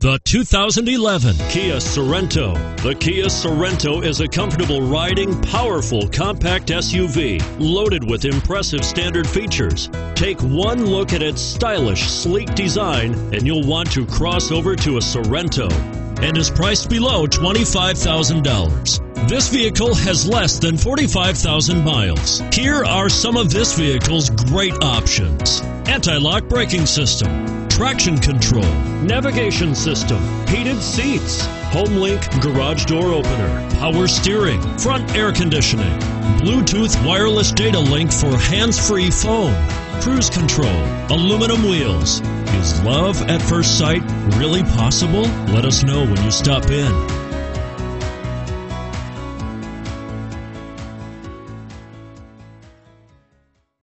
The 2011 Kia Sorento. The Kia Sorento is a comfortable riding, powerful, compact SUV loaded with impressive standard features. Take one look at its stylish, sleek design and you'll want to cross over to a Sorento, and is priced below $25,000. This vehicle has less than 45,000 miles. Here are some of this vehicle's great options: anti-lock braking system, traction control, navigation system, heated seats, HomeLink garage door opener, power steering, front air conditioning, Bluetooth wireless data link for hands-free phone, cruise control, aluminum wheels. Is love at first sight really possible? Let us know when you stop in.